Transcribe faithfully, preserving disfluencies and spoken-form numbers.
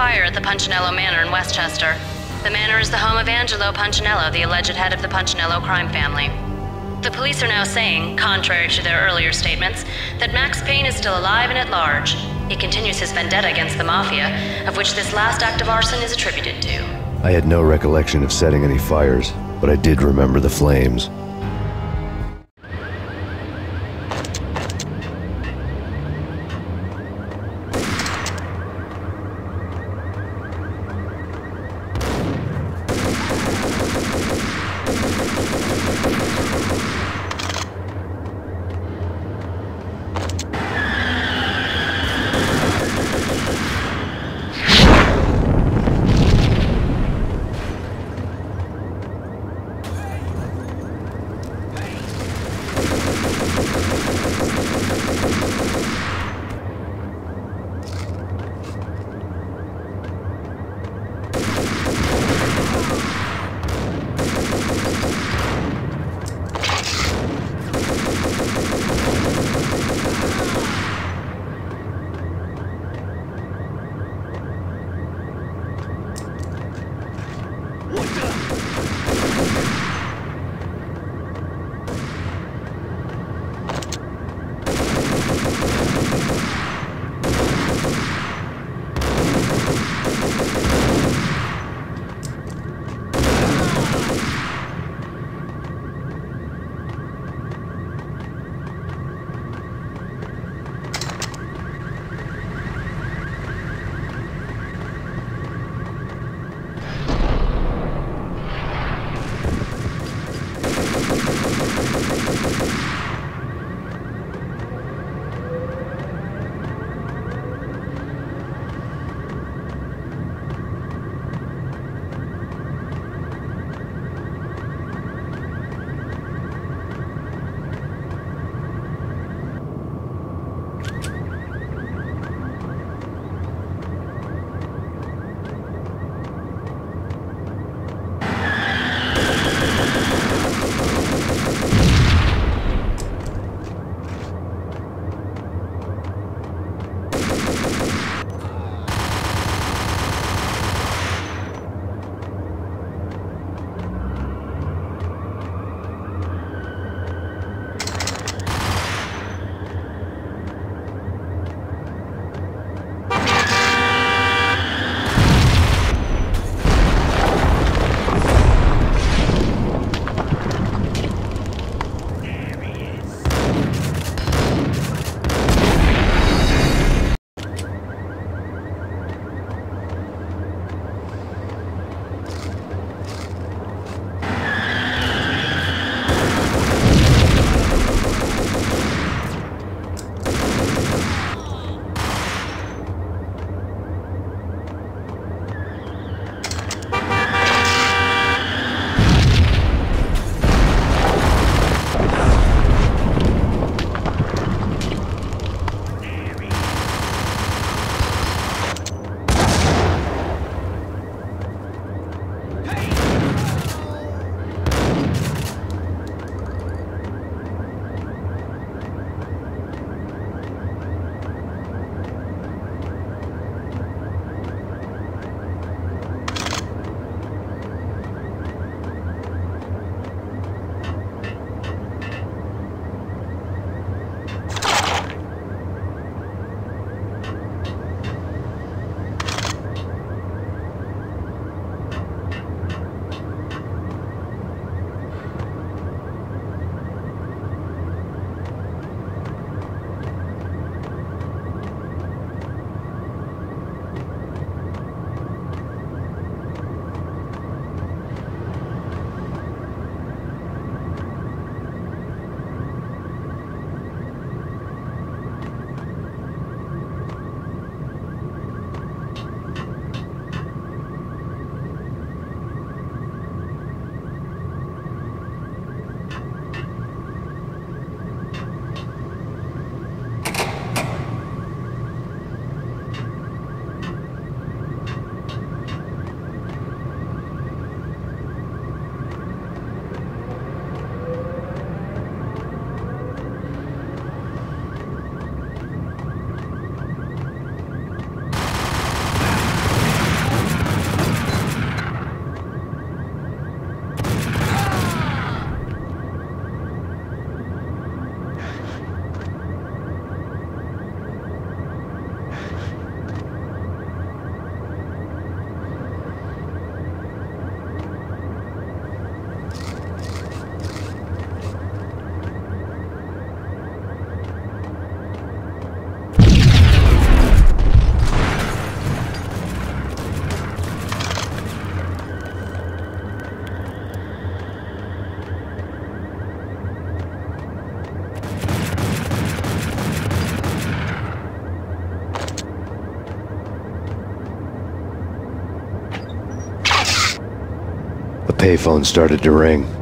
fire at the Punchinello Manor in Westchester. The manor is the home of Angelo Punchinello, the alleged head of the Punchinello crime family. The police are now saying, contrary to their earlier statements, that Max Payne is still alive and at large. He continues his vendetta against the Mafia, of which this last act of arson is attributed to. I had no recollection of setting any fires, but I did remember the flames. payphone started to ring.